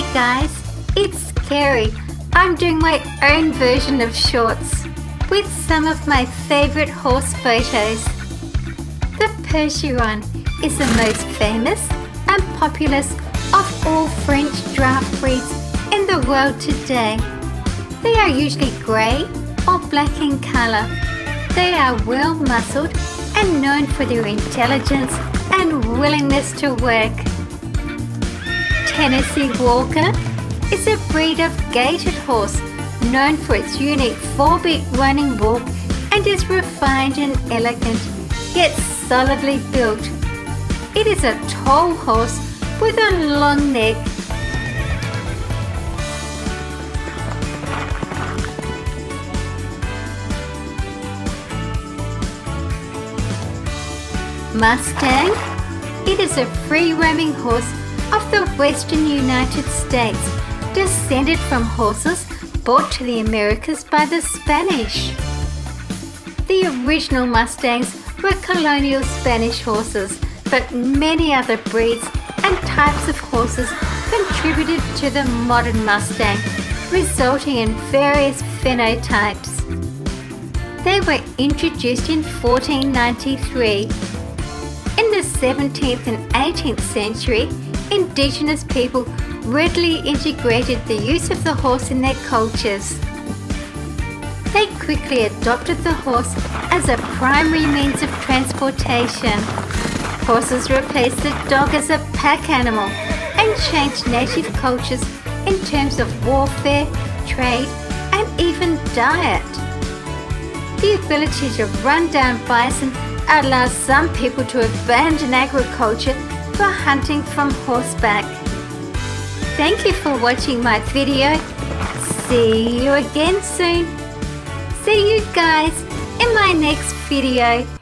Hey guys, it's Carrie. I'm doing my own version of shorts with some of my favourite horse photos. The Percheron is the most famous and populous of all French draft breeds in the world today. They are usually grey or black in colour. They are well muscled and known for their intelligence and willingness to work. Tennessee Walker is a breed of gaited horse known for its unique four-beat running walk and is refined and elegant, yet solidly built. It is a tall horse with a long neck. Mustang. It is a free-roaming horse of the Western United States, descended from horses brought to the Americas by the Spanish. The original Mustangs were colonial Spanish horses, but many other breeds and types of horses contributed to the modern Mustang, resulting in various phenotypes. They were introduced in 1493. In the 17th and 18th century, indigenous people readily integrated the use of the horse in their cultures. They quickly adopted the horse as a primary means of transportation. Horses replaced the dog as a pack animal and changed native cultures in terms of warfare, trade, and even diet. The ability to run down bison allows some people to abandon agriculture for hunting from horseback. Thank you for watching my video. See you again soon. See you guys in my next video.